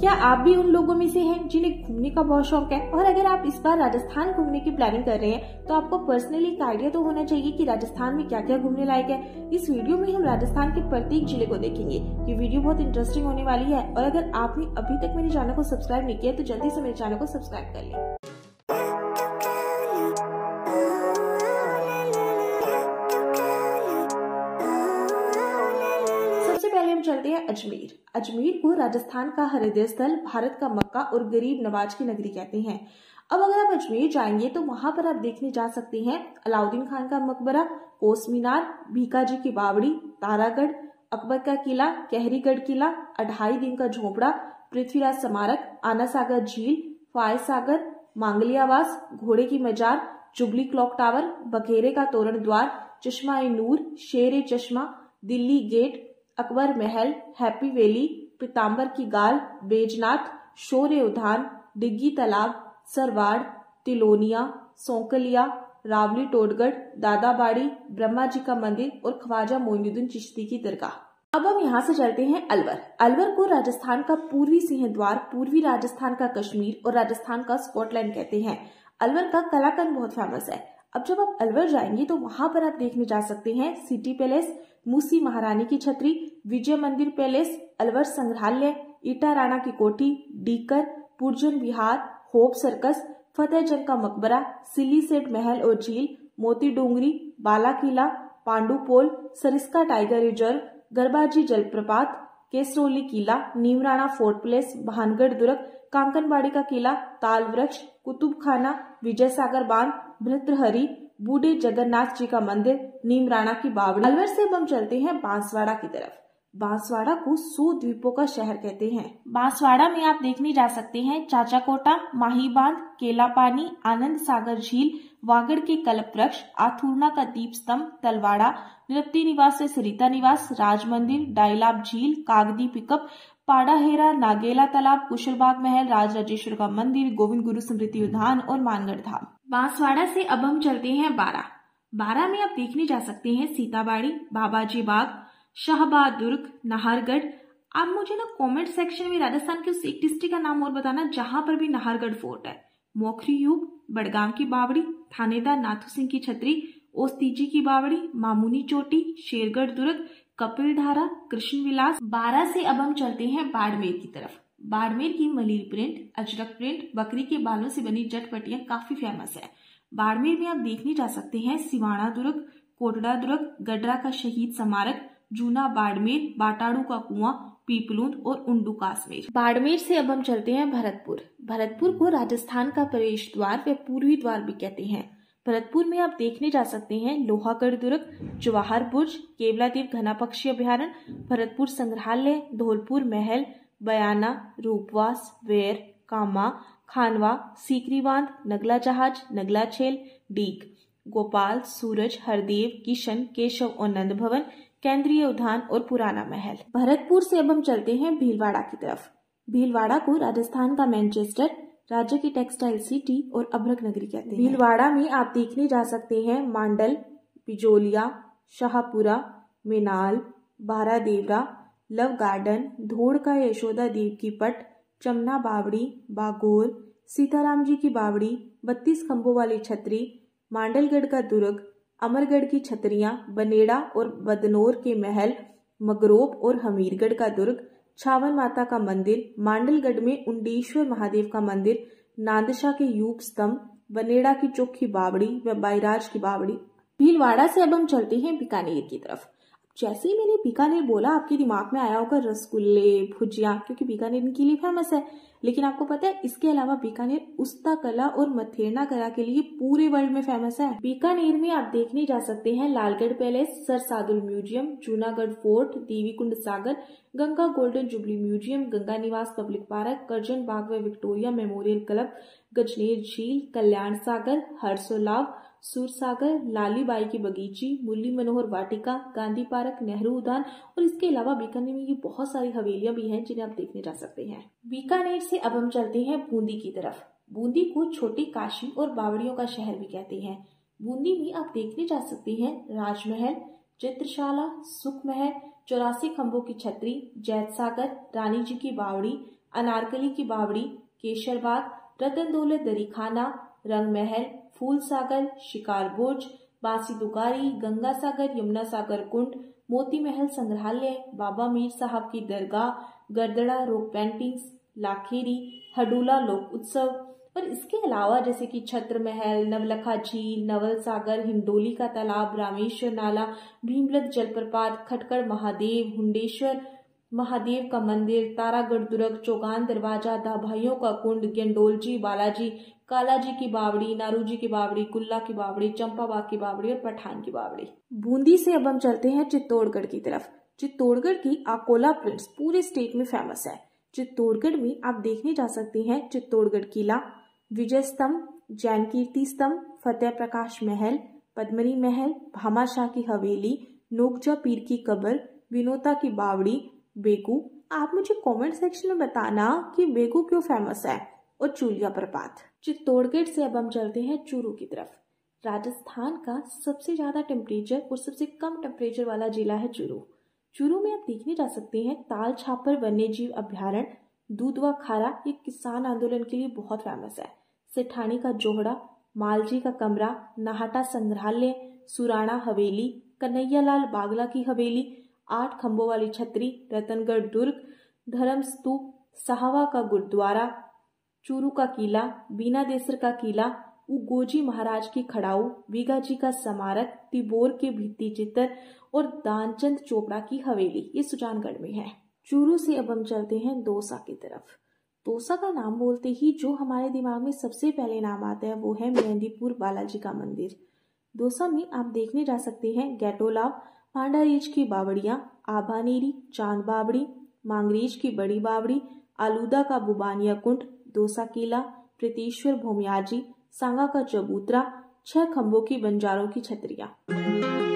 क्या आप भी उन लोगों में से हैं जिन्हें घूमने का बहुत शौक है? और अगर आप इस बार राजस्थान घूमने की प्लानिंग कर रहे हैं तो आपको पर्सनली एक आइडिया तो होना चाहिए कि राजस्थान में क्या क्या घूमने लायक है। इस वीडियो में हम राजस्थान के प्रत्येक जिले को देखेंगे। ये वीडियो बहुत इंटरेस्टिंग होने वाली है और अगर आपने अभी तक मेरे चैनल को सब्सक्राइब नहीं किया तो जल्दी से मेरे चैनल को सब्सक्राइब कर लें। चलते हैं अजमेर। अजमेर को राजस्थान का हृदय स्थल, भारत का मक्का और गरीब नवाज की नगरी कहते हैं। अब अगर आप अजमेर जाएंगे तो वहां पर आप देखने जा सकते हैं अलाउद्दीन खान का मकबरा, कोस मीनार, भीकाजी की बावड़ी, तारागढ़, अकबर का किला, कहरीगढ़ किला, 28 दिन का झोपड़ा, पृथ्वीराज स्मारक, आना सागर झील, फाय सागर, मांगलियावास, घोड़े की मजार, जुबली क्लॉक टावर, बघेरे का तोरण द्वार, चश्मा नूर, शेर चश्मा, दिल्ली गेट, अकबर महल, हैप्पी वैली, पीताम्बर की गाल, बेजनाथ, शौर्य उद्यान, डिग्गी तालाब, सरवाड़, तिलोनिया, सोंकलिया, रावली टोडगढ़, दादाबाड़ी, ब्रह्मा जी का मंदिर और ख्वाजा मोइनुद्दीन चिश्ती की दरगाह। अब हम यहाँ से चलते हैं अलवर। अलवर को राजस्थान का पूर्वी सिंह द्वार, पूर्वी राजस्थान का कश्मीर और राजस्थान का स्कॉटलैंड कहते हैं। अलवर का कलाकंद बहुत फेमस है। अब जब आप अलवर जाएंगे तो वहां पर आप देखने जा सकते हैं सिटी पैलेस, मूसी महारानी की छतरी, विजय मंदिर पैलेस, अलवर संग्रहालय, ईटा राणा की कोठी, डीकर, पुरजन विहार, होप सर्कस, फतेहजंग का मकबरा, सिली सेठ महल और झील, मोती डोंगरी, बाला किला, पांडू पोल, सरिस्का टाइगर रिजर्व, गरबाजी जलप्रपात, केसरोली किला, नीमराना फोर्ट प्लेस, भानगढ़ दुर्ग, कांकनबाड़ी का किला, ताल वृक्ष, कुतुब खाना, विजय सागर बांध, भृत्रहरी, बूढ़े जगन्नाथ जी का मंदिर, नीमराना की बावड़ी। अलवर से अब हम चलते हैं बांसवाड़ा की तरफ। बांसवाड़ा को 100 द्वीपों का शहर कहते हैं। बांसवाड़ा में आप देखने जा सकते हैं चाचा कोटा, माही बांध, केला पानी, आनंद सागर झील, वागड़ के कल्प वृक्ष, आथुरना का दीप स्तंभ, तलवाड़ा, निरप्ति निवास से सरिता निवास, राज मंदिर, डायलाब झील, कागदी पिकअप, पाड़ाहेरा, नागेला तालाब, कुशलबाग महल, राज राजेश्वर का मंदिर, गोविंद गुरु स्मृति उद्यान और मानगढ़ धाम। बांसवाड़ा से अब हम चलते हैं बारह। बारह में आप देखने जा सकते हैं सीताबाड़ी, बाबाजी बाग, शाहबाद दुर्ग, नाहरगढ़। आप मुझे ना कमेंट सेक्शन में राजस्थान के उस एक डिस्ट्रिक्ट का नाम और बताना जहां पर भी नाहरगढ़ फोर्ट है, मोखरीयूब, बड़गाम की बावड़ी, थानेदार नाथु सिंह की छतरी, ओस्तीजी की बावड़ी, मामूनी चोटी, शेरगढ़ दुर्ग, कपिलधारा, कृष्ण विलास। 12 से अब हम चलते हैं बाड़मेर की तरफ। बाड़मेर की मलीर प्रिंट, अजरक प्रिंट, बकरी के बालों से बनी जटपटियां काफी फेमस है। बाड़मेर में आप देखने जा सकते हैं सिवाणा दुर्ग, कोटड़ा दुर्ग, गडरा का शहीद स्मारक, जूना बाड़मेर, बाटाड़ू का कुआं, पीपलूंद और उंडू काश्मीर। बाड़मेर से अब हम चलते हैं भरतपुर। भरतपुर को राजस्थान का प्रवेश द्वार व पूर्वी द्वार भी कहते हैं। भरतपुर में आप देखने जा सकते हैं लोहागढ़ दुर्ग, जवाहर बुर्ज, केवलादेव घना पक्षी अभ्यारण्य, भरतपुर संग्रहालय, धौलपुर महल, बयाना, रूपवास, वेर, कामा, खानवा, सीकरी बांध, नगला जहाज, नगला छेल, डीग, गोपाल, सूरज, हरदेव, किशन, केशव और नंद भवन, केंद्रीय उद्यान और पुराना महल। भरतपुर से अब हम चलते हैं भीलवाड़ा की तरफ। भीलवाड़ा को राजस्थान का मैनचेस्टर, राज्य की टेक्सटाइल सिटी और अभ्रक नगरी कहते हैं। भीलवाड़ा में आप देखने जा सकते हैं मांडल, बिजोलिया, शाहपुरा, मेनाल, बारह देवरा, लव गार्डन, धोड़ का यशोदा देव की पट, चमना बावड़ी, बागोर, सीताराम जी की बावड़ी, 32 खम्बों वाली छतरी, मांडलगढ़ का दुर्ग, अमरगढ़ की छतरियां, बनेड़ा और बदनौर के महल, मगरोब और हमीरगढ़ का दुर्ग, छावन माता का मंदिर, मांडलगढ़ में उंडेश्वर महादेव का मंदिर, नांदशा के यूप स्तंभ, बनेड़ा की चोखी बावड़ी व बायराज की बावड़ी। भीलवाड़ा से अब हम चलते हैं बीकानेर की तरफ। जैसे ही मैंने बीकानेर बोला आपके दिमाग में आया होगा रसगुल्ले, भुजिया, क्योंकि बीकानेर इनके लिए फेमस है। लेकिन आपको पता है इसके अलावा बीकानेर उस्ता कला और मथेरना कला के लिए पूरे वर्ल्ड में फेमस है। बीकानेर में आप देखने जा सकते हैं Lalgarh palace, sir Sadul museum, Junagarh fort, Devi Kund Sagar, Ganga golden jubilee museum, Ganga Niwas public park, Karjan बाग व विक्टोरिया मेमोरियल क्लब, गजनेर झील, कल्याण सागर, हर्षोलाव, सूरसागर, लालीबाई की बगीची, मुरली मनोहर वाटिका, गांधी पार्क, नेहरू उद्यान और इसके अलावा बीकानेर में ये बहुत सारी हवेलियां भी हैं जिन्हें आप देखने जा सकते हैं। बीकानेर से अब हम चलते हैं बूंदी की तरफ। बूंदी को छोटी काशी और बावड़ियों का शहर भी कहते हैं। बूंदी में आप देखने जा सकते हैं राजमहल, चित्रशाला, सुख महल, 84 खम्बों की छतरी, जैतसागर, रानी जी की बावड़ी, अनारकली की बावड़ी, केशरबाग, रतन दौलत दरीखाना, रंग महल, फूल सागर, शिकार बोर्ज, बासी दुगारी, गंगा सागर, यमुना सागर कुंड, मोती महल संग्रहालय, बाबा मीर साहब की दरगाह, गडरा रोक पेंटिंग्स, लाखेरी, हडूला लोक उत्सव और इसके अलावा जैसे कि छत्र महल, नवलखा झील, नवल सागर, हिंडोली का तालाब, रामेश्वर नाला, भीमलत जलप्रपात, खटकड़ महादेव, हुंडेश्वर महादेव का मंदिर, तारागढ़ दुर्ग, चौगान दरवाजा, दाभाइयों का कुंड, गेंडोलजी बालाजी, कालाजी की बावड़ी, नारूजी की बावड़ी, कुल्ला की बावड़ी, चंपाबाग की बावड़ी और पठान की बावड़ी। बूंदी से अब हम चलते हैं चित्तौड़गढ़ की तरफ। चित्तौड़गढ़ की आकोला प्रिंट्स पूरे स्टेट में फेमस है। चित्तौड़गढ़ में आप देखने जा सकते हैं चित्तौड़गढ़ किला, विजय स्तंभ, जैन कीर्ति स्तंभ, फतेह प्रकाश महल, पद्मनी महल, भामाशाह की हवेली, नोकजा पीर की कब्र, विनोता की बावड़ी, बेगू। आप मुझे कमेंट सेक्शन में बताना कि बेगू क्यों फेमस है, और चूलिया प्रपात। चित्तौड़गढ़ से अब हम चलते हैं चूरू की तरफ। राजस्थान का सबसे ज्यादा टेम्परेचर और सबसे कम टेम्परेचर वाला जिला है चूरू। चूरू में आप देखने जा सकते हैं ताल छापर वन्य जीव अभ्यारण्य, दूधवा खारा ये किसान आंदोलन के लिए बहुत फेमस है, सेठानी का जोहड़ा, मालजी का कमरा, नाहटा संग्रहालय, सुराणा हवेली, कन्हैयालाल बागला की हवेली, 8 खम्बों वाली छतरी, रतनगढ़ दुर्ग, धर्म स्तूप, साहवा का गुरुद्वारा, चूरू का किला, बीना देसर का किला, उगोजी महाराज की खड़ाऊ, बीघाजी का स्मारक, तिबोर के भित्ति चित्र और दानचंद चोपड़ा की हवेली, ये सुजानगढ़ में है। चूरू से अब हम चलते हैं दौसा की तरफ। दौसा का नाम बोलते ही जो हमारे दिमाग में सबसे पहले नाम आता है वो है मेहंदीपुर बालाजी का मंदिर। दौसा में आप देखने जा सकते हैं गैटोलाव, पांडारीज की बावड़ियां, आभानेरी, चांद बावड़ी, मांगरीज की बड़ी बावड़ी, आलूदा का बुबानिया कुंड, दौसा किला, प्रीतेश्वर भोमियाजी, सांगा का चबूतरा, 6 खम्बों की बंजारों की छतरिया।